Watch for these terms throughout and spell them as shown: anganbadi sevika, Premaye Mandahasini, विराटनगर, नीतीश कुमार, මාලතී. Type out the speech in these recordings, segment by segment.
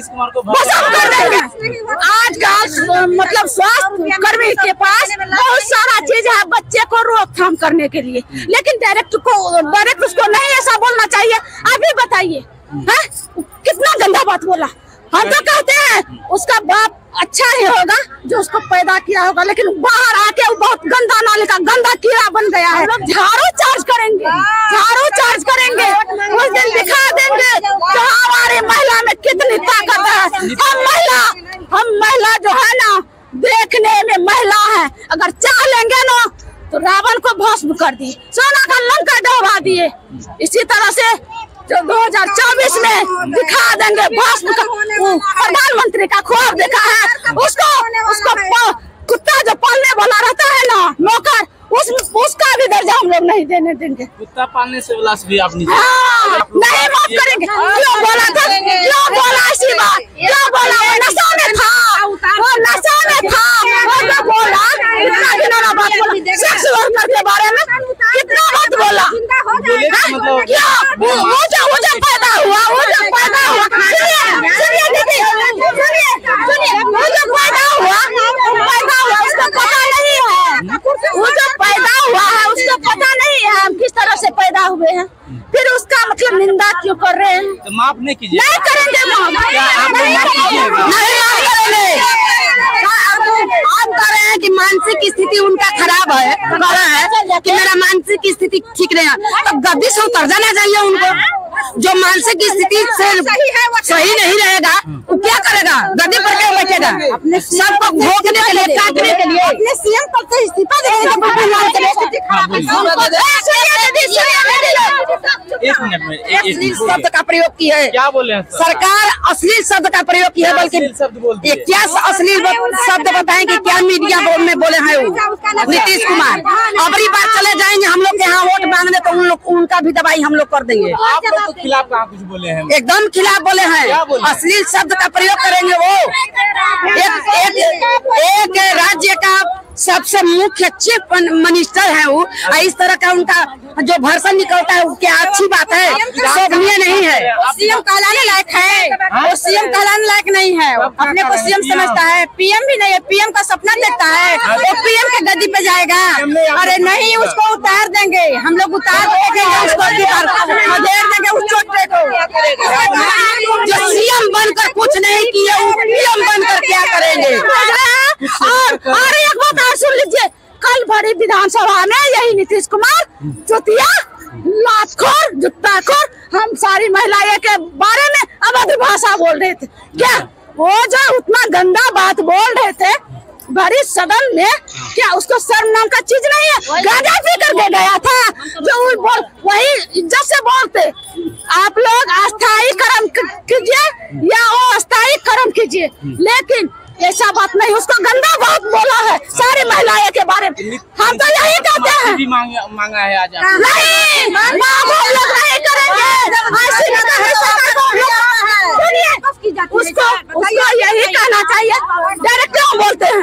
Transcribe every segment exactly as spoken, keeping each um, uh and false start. नीतीश कुमार को आज का मतलब स्वास्थ्य कर्मी के पास बहुत सारा चीज है बच्चे को रोकथाम करने के लिए, लेकिन डायरेक्ट को डायरेक्ट उसको नहीं ऐसा बोलना चाहिए। आप ही बताइए कितना गंदा बात बोला। हम तो कहते हैं उसका बाप अच्छा ही होगा जो उसको पैदा किया होगा, लेकिन बाहर आके वो बहुत गंदा नाले का गंदा कीड़ा बन गया है। झाड़ू चार्ज करेंगे, झाड़ू चार्ज करेंगे, उस दिन दिखा देंगे तो हमारी महिला में कितनी ताकत है। हम महिला हम महिला जो है ना देखने में महिला है, अगर चाह लेंगे ना तो रावण को भस्म कर दिए, सोना का लंका डुबा दिए। इसी तरह से जो दो हज़ार चौबीस में दिखा देंगे भस्म का, प्रधानमंत्री का खोर देखा है। उसको उसको कुत्ता जो पालने वाला रहता है ना नौकर, उस उसका भी दर्जा हम लोग नहीं देने देंगे। कुत्ता पालने से विलास भी आप नहीं नहीं माफ करेंगे। क्यों बोला था क्यों बोला ऐसी बात क्यों बोला? वो नशा में था, वो नशा में था, वो बोला इतना घिनौना बात बोला सेक्स वर्कर के बारे में, कितना बात बोला। वो जो वो जो पैदा हुआ वो जो पैदा हुआ सुनिए दीदी सुनिए सुनिए वो जो पैदा हुआ पैदा हुआ उसको पता नहीं है, वो जो पैदा हुआ है उसको पता नहीं है हम किस तरह से पैदा हुए हैं। फिर उसका मतलब निंदा क्यों कर रहे हैं? तो माफ नहीं कीजिए, नहीं करेंगे माफ, नहीं करेंगे। हम कह रहे हैं कि मानसिक स्थिति उनका खराब है, कह रहा है कि मेरा मानसिक स्थिति ठीक नहीं है, तो गद्दी से उतर जाना चाहिए उनको। जो मानसिक स्थिति से सही नहीं रहेगा वो क्या करेगा? गद्दी पर क्या बैठेगा? सबको भोंकने के लिए, काटने के लिए अपने सीएम पर तो इस्तीफा देंगे। शब्द का प्रयोग की है, क्या बोले सरकार अश्लील शब्द का प्रयोग की है, बल्कि क्या अश्लील शब्द बताएं कि क्या मीडिया में बोले हैं वो नीतीश कुमार। अबरी बार चले जाएंगे हम लोग के यहाँ वोट मांगने तो उन लोग उनका भी दवाई हम लोग कर देंगे। आप लोग तो खिलाफ कहाँ कुछ बोले हैं? एकदम खिलाफ बोले हैं, अश्लील शब्द का प्रयोग करेंगे वो। एक एक एक राज्य का सबसे मुख्य चीफ मिनिस्टर है वो, इस तरह का उनका जो भाषण निकलता है वो क्या अच्छी बात है? शोभनीय नहीं है। सीएम कहलाने लायक है? वो सीएम कहलाने लायक नहीं है, अपने को सीएम समझता है, पीएम भी नहीं है। पीएम का सपना देखता है वो, पीएम के गद्दी पे जाएगा? अरे नहीं, उसको उतार देंगे हम लोग, उतार देंगे उसको, उतार देंगे उस चोटे को। जो सीएम बनकर कुछ नहीं किया वो पीएम बनकर क्या करेंगे? और एक बात और सुन लीजिए, कल बड़ी विधानसभा में यही नीतीश कुमार चुतिया लातखोर जुत्ताखोर हम सारी महिलाएं के बारे में अभद्र भाषा बोल रहे थे। क्या वो जो उतना गंदा बात बोल रहे थे बड़ी सदन में, क्या उसको शर्म नाम का चीज नहीं है? गाजा भी करके गया था जो बोल, वही इज्जत से बोलते। आप लोग अस्थायी कर्म कीजिए या अस्थायी कर्म कीजिए, लेकिन ऐसा बात नहीं। उसको गंदा बहुत बोला है सारी महिलाएं के बारे में। हम तो यही कहते हैं मांगा है आज नहीं लोग नहीं करेंगे। उसको उसको यही कहना चाहिए, डायरेक्ट क्यों बोलते हैं?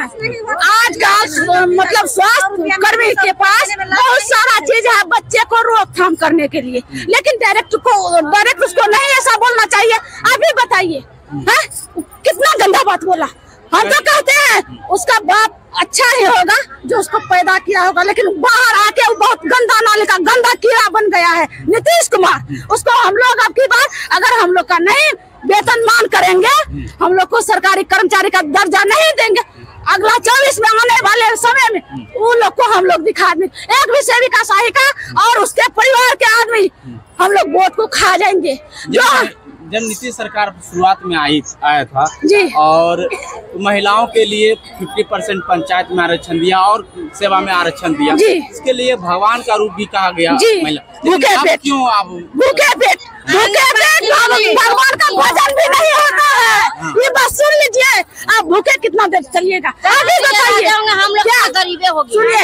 आज का मतलब स्वास्थ्य कर्मी के पास बहुत सारा चीज है बच्चे को रोकथाम करने के लिए, लेकिन डायरेक्ट को डायरेक्ट उसको नहीं ऐसा बोलना चाहिए। आप ही बताइए कितना गंदा बात बोला। हम तो कहते हैं उसका बाप अच्छा ही होगा जो उसको पैदा किया होगा, लेकिन बाहर आके वो बहुत गंदा नाले का गंदा कीड़ा बन गया है नीतीश कुमार। उसको हम लोग अब की बार अगर हम लोग का नहीं वेतन मान करेंगे, हम लोग को सरकारी कर्मचारी का दर्जा नहीं देंगे, अगला चौबीस में आने वाले समय में उन लोग को हम लोग दिखा देंगे। एक भी सेविका सहायिका और उसके परिवार के आदमी हम लोग वोट को खा जाएंगे। जो जब नीतीश सरकार शुरुआत में आई आया था और महिलाओं के लिए पचास परसेंट पंचायत में आरक्षण दिया और सेवा में आरक्षण दिया, इसके लिए भगवान का रूप भी कहा गया महिला। क्यों आप भूखे पेट भूखे पेट भगवान का भजन भी नहीं होता है? ये बात सुन लीजिए, आप भूखे कितना देर चलिएगा? हम लोग क्या गरीबे हो गए?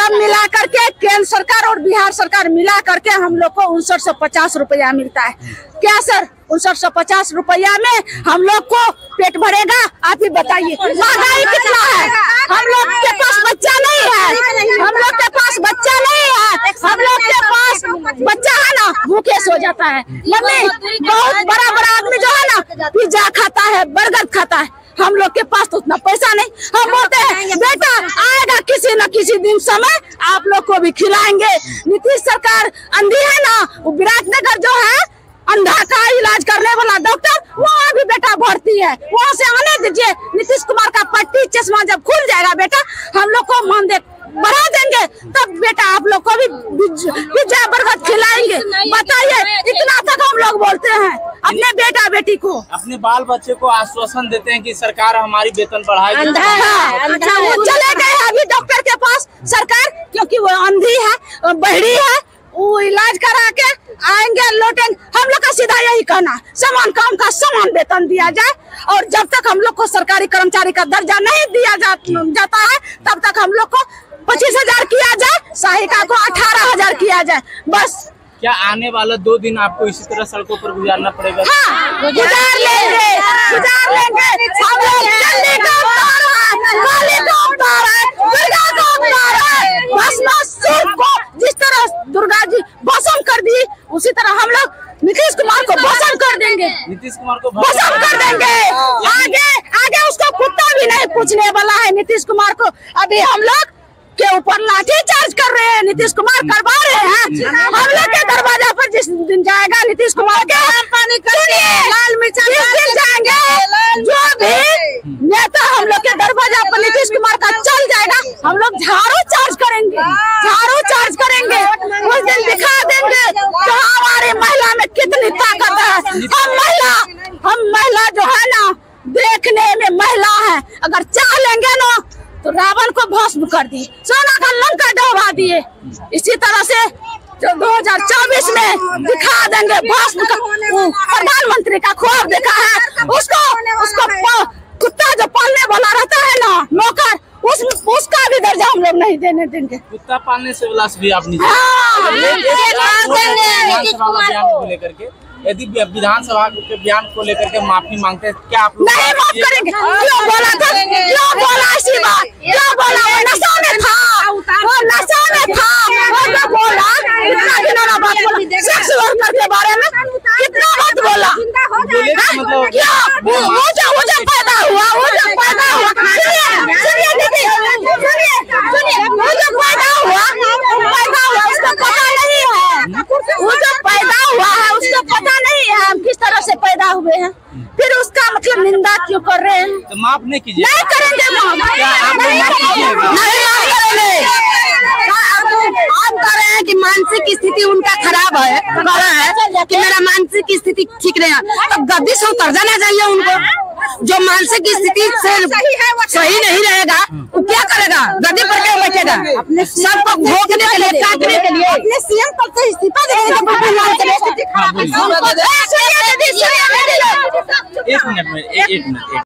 सब मिला करके केंद्र सरकार और बिहार सरकार मिला करके हम लोग को उनसठ सौ पचास रुपया मिलता है। क्या सर उनसठ सौ पचास रुपया में हम लोग को पेट भरेगा? आप ही बताइए महंगाई कितना है। हम लोग के पास बच्चा नहीं है, हम लोग के पास बच्चा नहीं है, हम लोग के पास बच्चा है ना भूखेस हो जाता है। मम्मी बहुत बड़ा बड़ा आदमी जो है ना पिज्जा खाता है, बर्गर खाता है, हम लोग के पास तो उतना पैसा नहीं। हम बोलते हैं बेटा आएगा किसी न किसी दिन समय, आप लोग को भी खिलाएंगे। नीतीश सरकार अंधी है ना, विराटनगर जो है अंधा का इलाज करने वाला डॉक्टर, वहाँ भी बेटा भर्ती है, वहाँ से आने दीजिए। नीतीश कुमार का पट्टी चश्मा जब खुल जाएगा बेटा, हम लोग को मानदेय बढ़ा देंगे, तब बेटा आप लोग को भी पिज्जा बर्गर खिलाएंगे। बताइए, इतना तक हम लोग बोलते हैं अपने बेटा बेटी को, अपने बाल बच्चे को आश्वासन देते हैं कि सरकार हमारी वेतन बढ़ाएगी। अच्छा वो चले गए अभी डॉक्टर के पास सरकार, क्योंकि वो अंधी है, बहरी है, वो इलाज करा के आएंगे लौटेंगे। हम लोग का सीधा यही कहना, समान काम का समान वेतन दिया जाए, और जब तक हम लोग को सरकारी कर्मचारी का दर्जा नहीं दिया जा, जाता है तब तक हम लोग को पच्चीस हजार किया जाए, सहायिका को अठारह हजार किया जाए, बस। क्या आने वाला दो दिन आपको इसी तरह सड़कों पर गुजारना पड़ेगा? हाँ, गुजार लेंगे, गुजार लेंगे। हम लोग जल्दी का उतार है, काली का उतार है, दुर्गा का उतार है। भस्म शिव को जिस तरह दुर्गा जी भस्म कर दी, उसी तरह हम लोग नीतीश कुमार को भस्म कर देंगे। नीतीश कुमार को भस्म कर देंगे। आगे आगे उसको कुत्ता भी नहीं पूछने वाला है नीतीश कुमार को। अभी हम लोग के ऊपर लाठी चार्ज कर रहे हैं, नीतीश कुमार करवा रहे हैं। हम लोग के दरवाजा पर जिस दिन जाएगा नीतीश कुमार के पानी लाल मिर्च जाएंगे, जो भी नेता हम लोग के दरवाजा पर नीतीश कुमार का चल जाएगा, हम लोग झाड़ू चार्ज करेंगे, झाड़ू चार्ज करेंगे। उस दिन दिखा देंगे तो हमारे महिला में कितनी ताकत है। हम महिला हम महिला जो है ना देखने में महिला है, अगर चाह लेंगे ना तो रावण को भस्म कर दिए, सोना का लंका डुबा दिए। इसी तरह से जो दो हजार चौबीस में दिखा देंगे भस्म का, प्रधानमंत्री का खौफ देखा है उसको, उसको कुत्ता जो पालने वाला रहता है ना नौकर, उस उसका भी दर्जा हम लोग नहीं देने देंगे। कुत्ता पालने से विलास भी आप नहीं लेकर के, यदि विधानसभा के बयान को लेकर के माफी मांगते हैं क्या आप लोग? नहीं माफ करेंगे। क्यों बोला था, क्यों बोला ऐसी बात, क्यों बोला? वो नशा में था, वो नशा में था, वो बोला इतना घिनौना बात बोला सेक्स वर्कर के बारे में, कितना बात बोला। क्या वो जो वो जो पैदा हुआ, वो जो पैदा हुआ, सुनिए दीदी, सुनिए सुनिए, वो जो पैदा हुआ पैदा हुआ उसको पता नहीं है, वो जो पैदा हुआ है उसको पता नहीं है हम किस तरह से पैदा हुए हैं, फिर उसका मतलब निंदा क्यों कर रहे हैं? तो माफ नहीं कीजिए, नहीं करेंगे माफ, नहीं करेंगे। हम कह रहे हैं कि मानसिक स्थिति उनका खराब है, कह रहा है कि मेरा मानसिक स्थिति ठीक नहीं है, तब गद्दी से उतर जाना चाहिए उनको। जो मानसिक स्थिति से सही नहीं रहेगा वो क्या करेगा, गद्दी पर क्या बैठेगा? सबको भोगने के लिए, काटने के लिए अपने सीएम पद से इस्तीफा देंगे। एक मिनट में, एक मिनट।